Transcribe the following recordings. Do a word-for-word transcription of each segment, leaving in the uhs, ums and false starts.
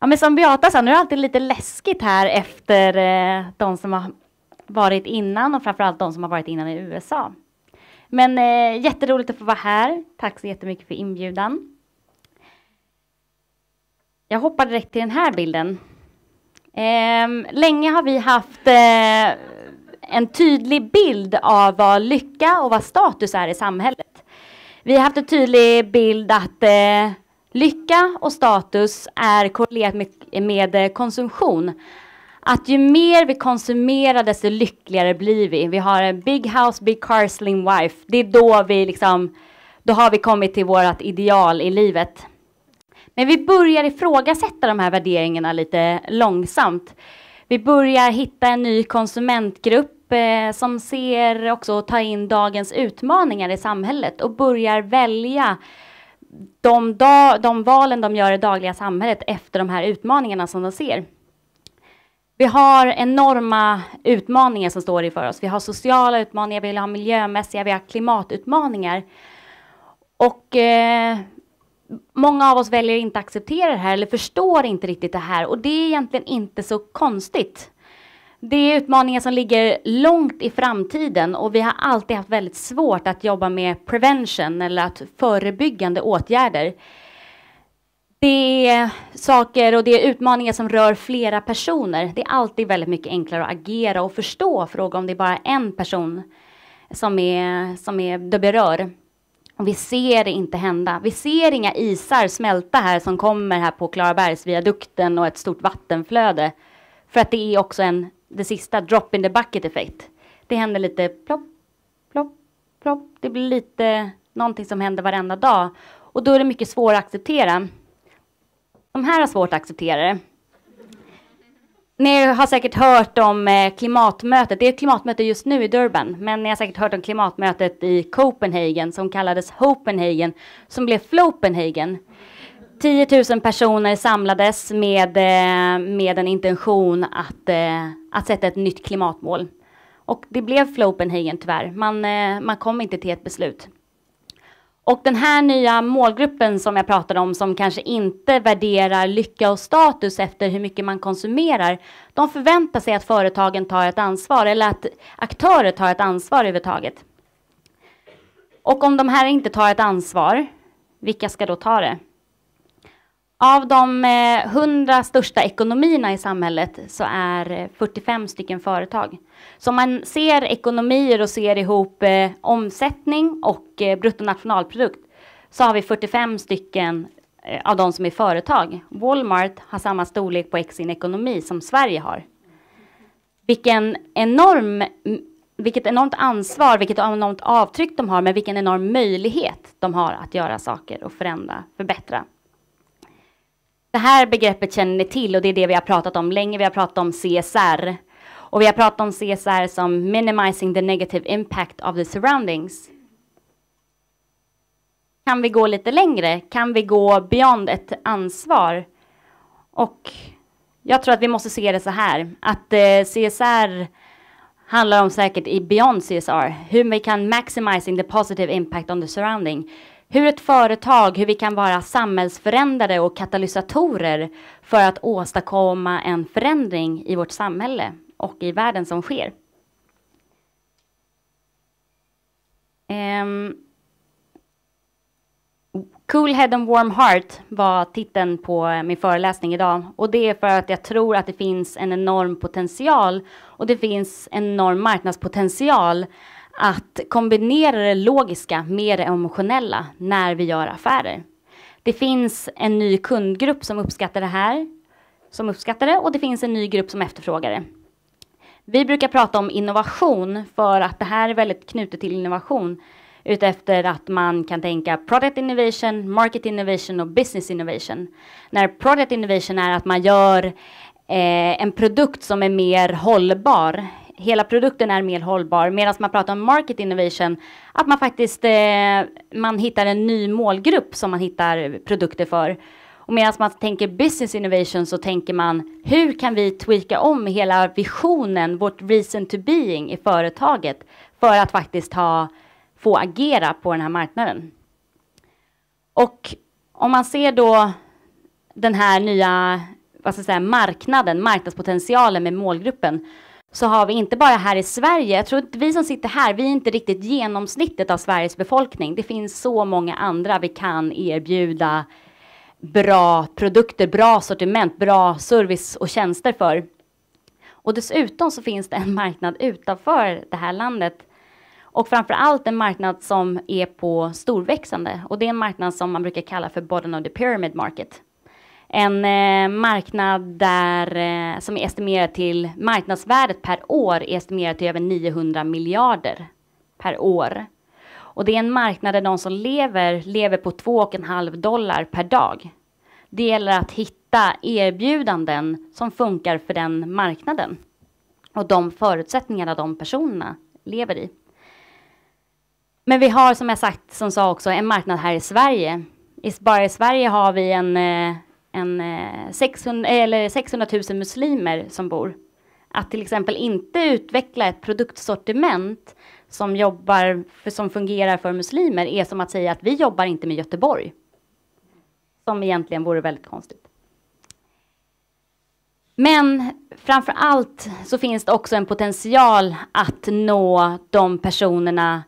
Ja, men som Beata sa, nu är det alltid lite läskigt här efter eh, de som har varit innan och framförallt de som har varit innan i U S A. Men eh, jätteroligt att få vara här. Tack så jättemycket för inbjudan. Jag hoppar direkt till den här bilden. Eh, länge har vi haft eh, en tydlig bild av vad lycka och vad status är i samhället. Vi har haft en tydlig bild att eh, lycka och status är korrelerat med, med konsumtion. Att ju mer vi konsumerar, desto lyckligare blir vi. Vi har en big house, big car, slim wife. Det är då vi liksom, då har vi kommit till vårt ideal i livet. Men vi börjar ifrågasätta de här värderingarna lite långsamt. Vi börjar hitta en ny konsumentgrupp eh, som ser också ta in dagens utmaningar i samhället och börjar välja de, da, de valen de gör i dagliga samhället efter de här utmaningarna som de ser. Vi har enorma utmaningar som står inför oss. Vi har sociala utmaningar, vi har miljömässiga, vi har klimatutmaningar. Och eh, många av oss väljer att inte acceptera det här eller förstår inte riktigt det här. Och det är egentligen inte så konstigt. Det är utmaningar som ligger långt i framtiden och vi har alltid haft väldigt svårt att jobba med prevention eller att förebyggande åtgärder. Det är saker och det är utmaningar som rör flera personer. Det är alltid väldigt mycket enklare att agera och förstå fråga om det är bara en person som, är, som är, det berör. Och vi ser det inte hända. Vi ser inga isar smälta här som kommer här på Klarabergsviadukten och ett stort vattenflöde. För att det är också en, det sista drop in the bucket effekt. Det händer lite plopp, plopp, plopp. Det blir lite någonting som händer varenda dag. Och då är det mycket svårt att acceptera. De här har svårt att acceptera det. Ni har säkert hört om klimatmötet. Det är ett klimatmöte just nu i Durban. Men ni har säkert hört om klimatmötet i Kopenhagen som kallades Hopenhagen. Som blev Flopenhagen. tio tusen personer samlades med, med en intention att, att sätta ett nytt klimatmål. Och det blev Flopenhagen tyvärr. Man, man kom inte till ett beslut. Och den här nya målgruppen som jag pratade om som kanske inte värderar lycka och status efter hur mycket man konsumerar. De förväntar sig att företagen tar ett ansvar eller att aktörer tar ett ansvar överhuvudtaget. Och om de här inte tar ett ansvar, vilka ska då ta det? Av de hundra största ekonomierna i samhället så är fyrtiofem stycken företag. Så man ser ekonomier och ser ihop eh, omsättning och eh, bruttonationalprodukt så har vi fyrtiofem stycken eh, av de som är företag. Walmart har samma storlek på X sin ekonomi som Sverige har. Vilken enorm, vilket enormt ansvar, vilket enormt avtryck de har men vilken enorm möjlighet de har att göra saker och förändra, förbättra. Det här begreppet känner ni till och det är det vi har pratat om länge. Vi har pratat om C S R. Och vi har pratat om C S R som minimizing the negative impact of the surroundings. Kan vi gå lite längre? Kan vi gå beyond ett ansvar? Och jag tror att vi måste se det så här. Att eh, C S R handlar om säkert i beyond C S R. Hur vi kan maximizing the positive impact on the surrounding. Hur ett företag, hur vi kan vara samhällsförändare och katalysatorer för att åstadkomma en förändring i vårt samhälle och i världen som sker. Um, Cool Head and Warm Heart var titeln på min föreläsning idag. Och det är för att jag tror att det finns en enorm potential och det finns en enorm marknadspotential att kombinera det logiska med det emotionella när vi gör affärer. Det finns en ny kundgrupp som uppskattar det här, som uppskattar det, och det finns en ny grupp som efterfrågar det. Vi brukar prata om innovation för att det här är väldigt knutet till innovation utefter att man kan tänka product innovation, market innovation och business innovation. När product innovation är att man gör eh, en produkt som är mer hållbar. Hela produkten är mer hållbar. Medan man pratar om market innovation. Att man faktiskt eh, man hittar en ny målgrupp som man hittar produkter för. Och medan man tänker business innovation så tänker man. Hur kan vi tweaka om hela visionen. Vårt reason to being i företaget. För att faktiskt ha, få agera på den här marknaden. Och om man ser då den här nya alltså så här, marknaden, marknadspotentialen med målgruppen, så har vi inte bara här i Sverige, jag tror att vi som sitter här, vi är inte riktigt genomsnittet av Sveriges befolkning. Det finns så många andra vi kan erbjuda bra produkter, bra sortiment, bra service och tjänster för. Och dessutom så finns det en marknad utanför det här landet. Och framförallt en marknad som är på storväxande. Och det är en marknad som man brukar kalla för bottom of the pyramid market. En eh, marknad där, eh, som är estimerad till, marknadsvärdet per år är estimerat till över niohundra miljarder per år. Och det är en marknad där de som lever, lever på två och en halv dollar per dag. Det gäller att hitta erbjudanden som funkar för den marknaden. Och de förutsättningarna de personerna lever i. Men vi har, som jag sagt, som sa också, en marknad här i Sverige. Bara i Sverige har vi en, en sexhundra, eller sexhundratusen muslimer som bor. Att till exempel inte utveckla ett produktsortiment som, jobbar för, som fungerar för muslimer är som att säga att vi jobbar inte med Göteborg. Som egentligen vore väldigt konstigt. Men framför allt så finns det också en potential att nå de personerna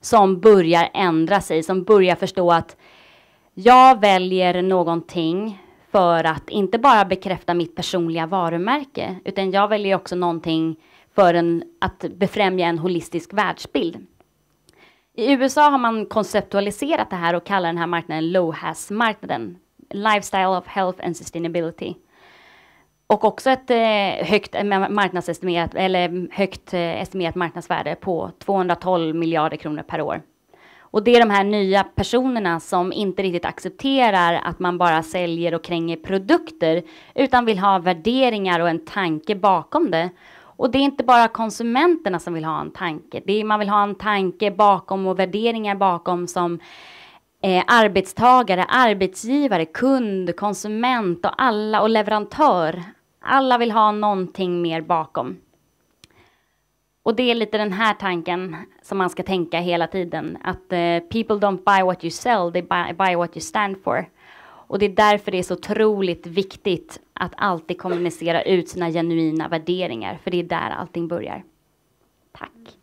som börjar ändra sig, som börjar förstå att jag väljer någonting för att inte bara bekräfta mitt personliga varumärke, utan jag väljer också någonting för en, att befrämja en holistisk världsbild. I U S A har man konceptualiserat det här och kallar den här marknaden low-has-marknaden, lifestyle of health and sustainability. Och också ett eh, högt, marknadsestimerat, eller högt eh, estimerat marknadsvärde på tvåhundratolv miljarder kronor per år. Och det är de här nya personerna som inte riktigt accepterar att man bara säljer och kränger produkter, utan vill ha värderingar och en tanke bakom det. Och det är inte bara konsumenterna som vill ha en tanke. Det är, man vill ha en tanke bakom och värderingar bakom som Eh, arbetstagare, arbetsgivare, kund, konsument och alla och leverantör. Alla vill ha någonting mer bakom. Och det är lite den här tanken som man ska tänka hela tiden. Att eh, people don't buy what you sell, they buy, buy what you stand for. Och det är därför det är så otroligt viktigt att alltid kommunicera ut sina genuina värderingar. För det är där allting börjar. Tack.